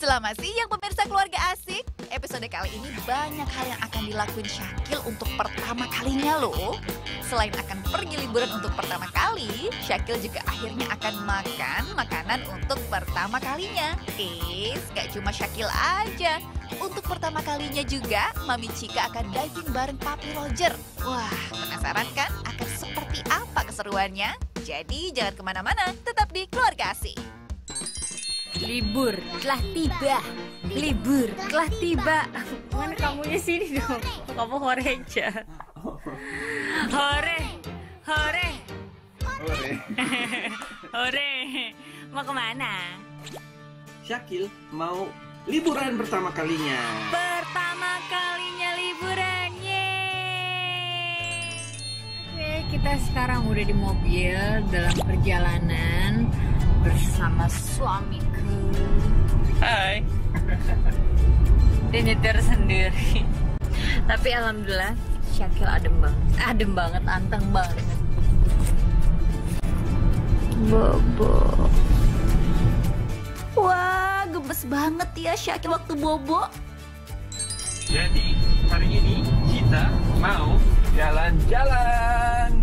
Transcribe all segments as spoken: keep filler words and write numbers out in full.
Selamat siang pemirsa Keluarga Asik. Episode kali ini banyak hal yang akan dilakuin Shaquille untuk pertama kalinya loh. Selain akan pergi liburan untuk pertama kali, Shaquille juga akhirnya akan makan makanan untuk pertama kalinya. Eh, gak cuma Shaquille aja. Untuk pertama kalinya juga, Mami Chika akan diving bareng Papi Roger. Wah, penasaran kan akan seperti apa keseruannya? Jadi jangan kemana-mana, tetap di Keluarga Asik. Libur telah tiba, libur telah tiba. Mana kamunya sini dong, kamu hore aja. Hore, hore, hore, hore. Mau kemana? Shaquille mau liburan pertama kalinya. Pertama kalinya liburan, yeay. Oke, kita sekarang udah di mobil dalam perjalanan bersama suamiku. Hai. Dia nyetir sendiri. Tapi alhamdulillah Shaquille adem banget. Adem banget, anteng banget. Bobo. Wah, gemes banget ya Shaquille waktu bobo. Jadi, hari ini kita mau jalan-jalan.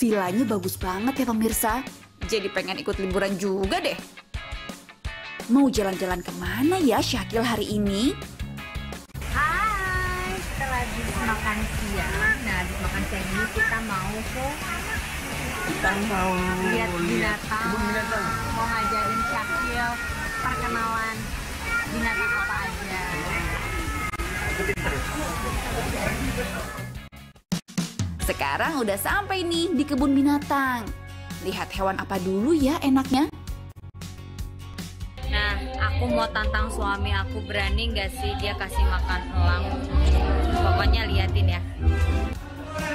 Vilanya bagus banget ya pemirsa, jadi pengen ikut liburan juga deh. Mau jalan-jalan kemana ya Shaquille hari ini? Hai, setelah makan siang, nah habis makan siang ini kita mau ke... Kita mau lihat binatang, binatang. Mau ngajarin Shaquille perkenalan binatang apa aja. Sekarang udah sampai nih di kebun binatang. Lihat hewan apa dulu ya enaknya. Nah, aku mau tantang suami aku, berani nggak sih dia kasih makan elang. Pokoknya liatin ya.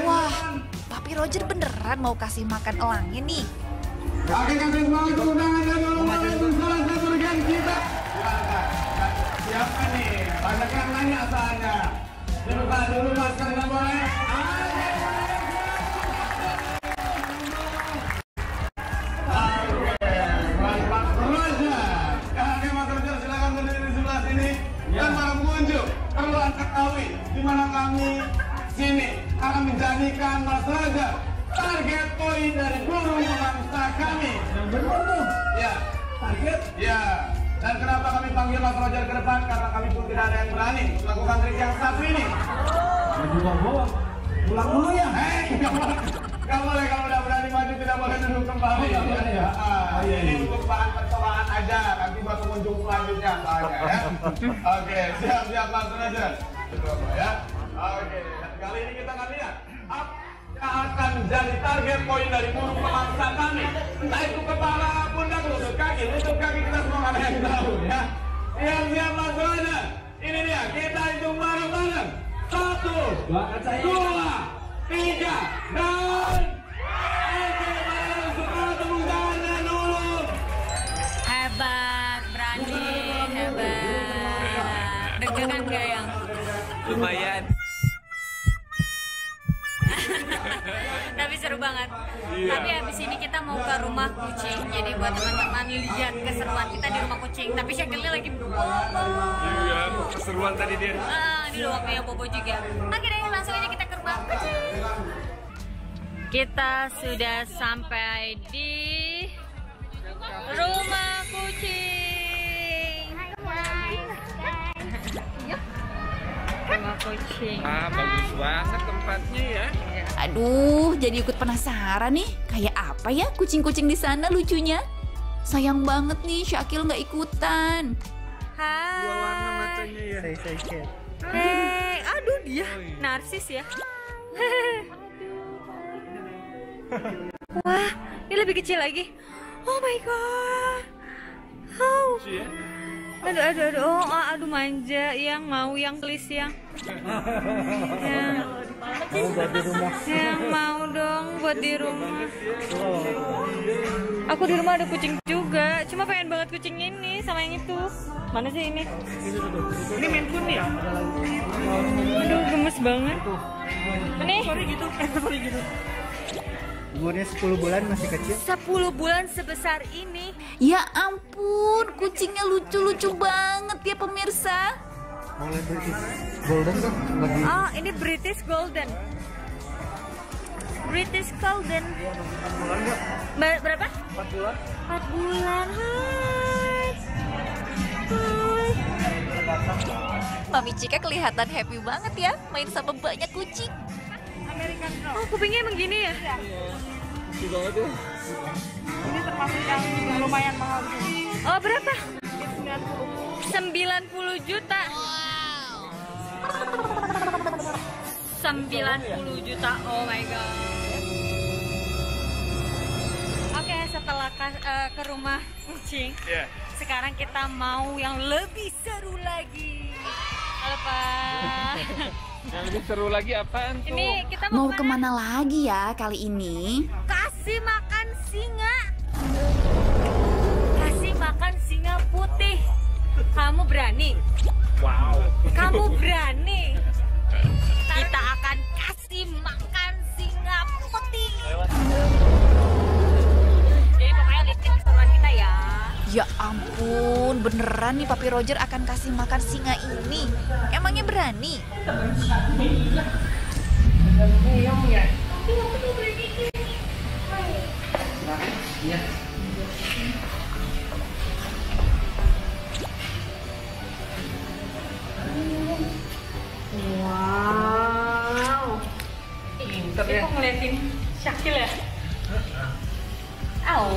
Wah, Papi Roger beneran mau kasih makan elangnya nih. Siapa nih? Banyakan nanya apa Anda? Lupa dulu masker nggak boleh. Pulang dulu ya. Hei, nggak boleh. Nggak boleh, kalau udah berani maju tidak boleh duduk kembali. Oh, ya, ya. Ah, iya, ini iya. Untuk bahan percobaan aja, nanti buat pengunjung selanjutnya. Soalnya, ya. Oke, siap-siap langsung aja. Coba ya. Oke, dan kali ini kita akan lihat apa akan jadi target poin dari burung pemangsa kami. Entah itu kepala, pundak, lutut, kaki, lutut kaki kita semua ada yang tahu ya. Siap-siap langsung aja. Ini dia, kita hitung bareng-bareng. Satu, dua, tiga, dan... Oke, bareng semua tepuk tangan dulu. Hebat, berani, hebat. Deg-degan gak yang? Lumayan. Tapi seru banget. Iya. Tapi habis ini kita mau ke rumah kucing. Jadi buat teman-teman lihat keseruan kita di rumah kucing. Tapi Shaquille lagi bobo. Iya, keseruan tadi dia. Uh, ini loh waktunya bobo juga. Oke deh, langsung aja kita ke rumah kucing. Kita sudah sampai di rumah kucing. Hai, hai. Rumah kucing. Ah, bagus banget tempatnya ya. Aduh, jadi ikut penasaran nih. Kayak apa ya kucing-kucing di sana lucunya? Sayang banget nih Shaquille nggak ikutan. Hai. Dua warna matanya ya. Say, say, say. Hey, aduh dia narsis ya. Wah, ini lebih kecil lagi. Oh my god. Oh. Aduh, aduh, aduh, oh, aduh manja, yang mau, yang please, yang, yang, oh, buat di rumah. Yang mau dong buat di rumah. Aku di rumah ada kucing juga, cuma pengen banget kucing ini sama yang itu. Mana sih ini? Ini Maine Coon ya? Aduh, gemes banget. Ini? Sorry gitu, sorry gitu. Umurnya sepuluh bulan, masih kecil. Sepuluh bulan sebesar ini. Ya ampun, kucingnya lucu-lucu banget ya pemirsa. Mau lihat British Golden kan? Oh, ini British Golden. British Golden. empat bulan ya? Berapa? empat bulan. empat bulan. Hai. Hai. Mami Chika kelihatan happy banget ya, main sama banyak kucing. Oh, kupingnya emang gini ya? Iya. Lucu banget ya. Ini termasuk yang lumayan mahal. Oh, berapa? sembilan puluh juta. Wow. sembilan puluh juta. Oh my god. Oke, okay, setelah ke, uh, ke rumah kucing. Yeah. Sekarang kita mau yang lebih seru lagi. Lepas. Yang lebih seru lagi apaan tuh? Ini kita mau, mau kemana? kemana lagi ya kali ini? Kasih makan singa. Kasih makan singa putih. Kamu berani? Wow. Kamu berani? Kita akan kasih makan singa putih. Jadi pokoknya lihat keseruan kita ya. Ya ampun, beneran nih Papi Roger akan kasih makan singa ini. Emangnya berani? Wow. Pinter ya. Kok ngeliatin Shaquille ya? Au,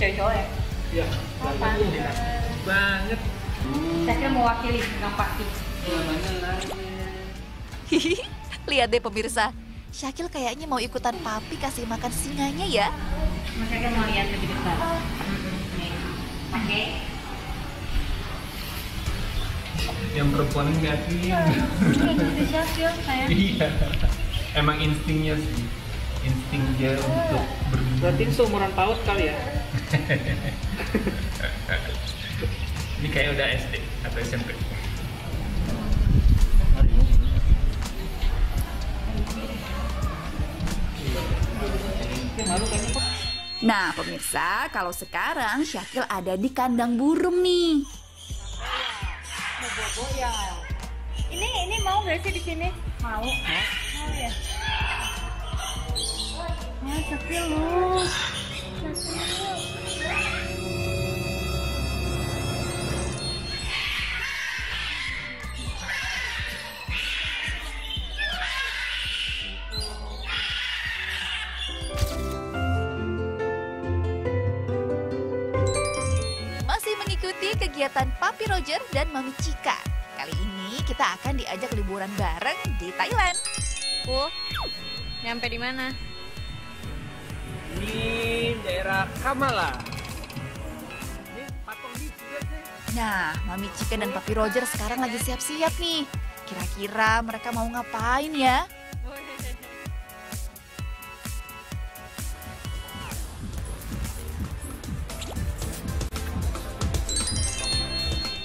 cowok-cowok ya? Ya, banget. Banget. Saya mewakili yang pasti. Hihi, lihat deh pemirsa. Shaquille kayaknya mau ikutan Papi kasih makan singanya ya. Mas Shaquille mau lihat lebih dekat. Oke. Yang perempuan ngeliatin. Itu Shaquille saya. Iya. Emang instingnya sih. Insting dia untuk berburu. Berarti seumuran paus kali ya. Ini kayak udah S D atau S M P. Nah pemirsa, kalau sekarang Shaquille ada di kandang burung nih. Ini ini mau nggak sih di sini? Mau. Mau ya. Nah, Shaquille lu. Masih mengikuti kegiatan Papi Roger dan Mami Chika. Kali ini kita akan diajak liburan bareng di Thailand. Oh, nyampe di mana? Di daerah Kamala. Nah, Mami Chika dan Papi Roger sekarang lagi siap-siap nih. Kira-kira mereka mau ngapain ya?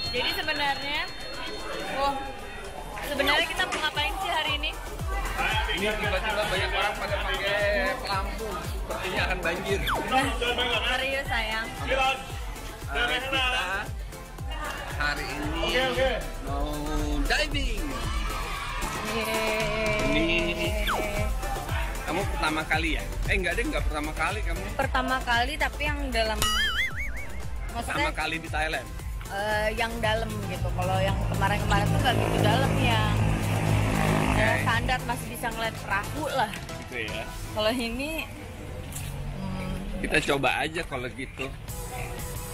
Jadi sebenarnya, oh, sebenarnya kita mau ngapain sih hari ini? Ini tiba-tiba banyak orang pada pakai lampu. Sepertinya akan banjir. Serius sayang. Uh, kita hari ini mau diving. Yeay. Ini kamu pertama kali ya? Eh enggak deh, enggak pertama kali kamu. Pertama kali tapi yang dalam. Maksudnya, pertama kali di Thailand? Uh, yang dalam gitu. Kalau yang kemarin-kemarin tuh nggak gitu dalam ya. Okay. Standar masih bisa ngeliat perahu lah. Gitu ya. Kalau ini hmm. kita coba aja kalau gitu.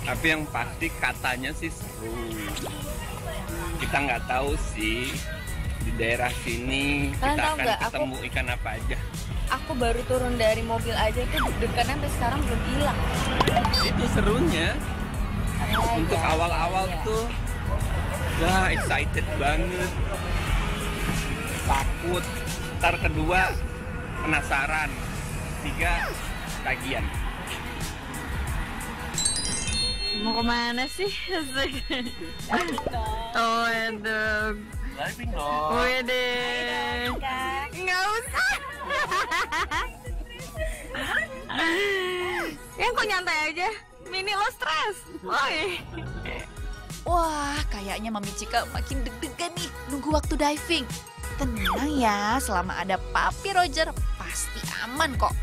Tapi yang pasti katanya sih seru. Kita nggak tahu sih di daerah sini kalian kita akan gak? ketemu aku, ikan apa aja. Aku baru turun dari mobil aja itu deg-degannya sampai sekarang belum hilang. Itu serunya. Ayo, untuk awal-awal ya. tuh, wah excited banget. Takut, ntar kedua penasaran, tiga tagihan. Mau kemana sih? Oh aduh, diving dong. Wede, nggak usah. Kayaknya kok nyantai aja. Mini lo stres. Oi. Wah, kayaknya Mami Chika makin deg-degan nih nunggu waktu diving. Tenang ya, selama ada Papi Roger pasti aman kok.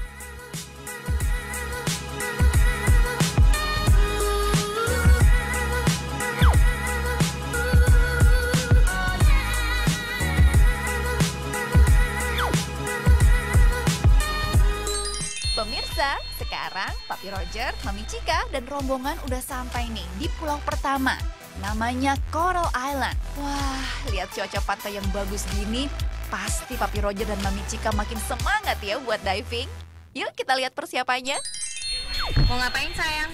Pemirsa, sekarang Papi Roger, Mami Chika, dan rombongan udah sampai nih di pulau pertama. Namanya Coral Island. Wah, lihat cuaca pantai yang bagus gini. Pasti Papi Roger dan Mami Chika makin semangat ya buat diving. Yuk kita lihat persiapannya. Mau ngapain sayang?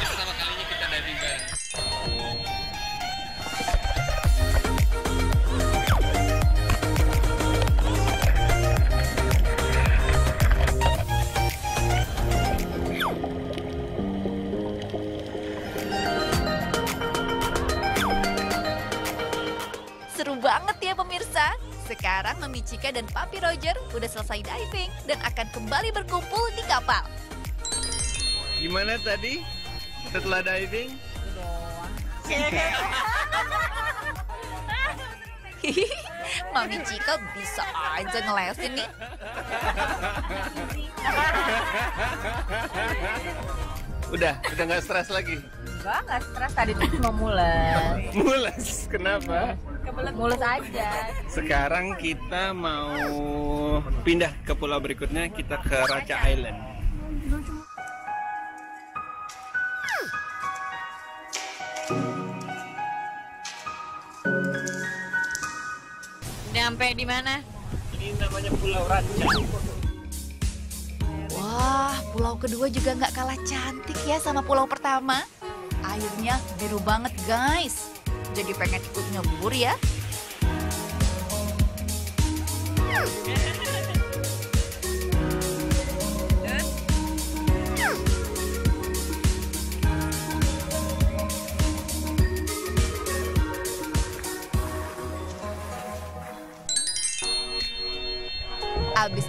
Pertama kalinya kita diving bareng. Banget ya pemirsa, sekarang Mami Chika dan Papi Roger udah selesai diving dan akan kembali berkumpul di kapal. Gimana tadi setelah diving? Mami Chika bisa aja ngelesin nih. Udah, udah nggak stres lagi? Enggak, nggak stres, tadi tuh cuma mules. Mules? Kenapa? Mulus aja. Sekarang kita mau pindah ke pulau berikutnya, kita ke Raja Island. Udah sampai di mana? Ini namanya Pulau Raja. Wah, pulau kedua juga nggak kalah cantik ya sama pulau pertama. Airnya biru banget guys. Jadi pengen ikut nyebur ya. Abis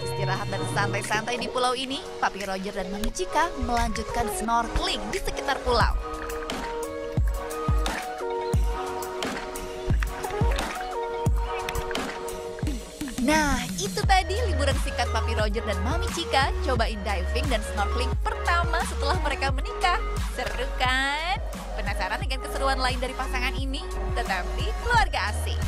istirahat dan santai-santai di pulau ini, Papi Roger dan Mami Chika melanjutkan snorkeling di sekitar pulau. Nah, itu tadi liburan singkat Papi Roger dan Mami Chika cobain diving dan snorkeling pertama setelah mereka menikah. Seru kan? Penasaran dengan keseruan lain dari pasangan ini? Tetap di Keluarga Asik.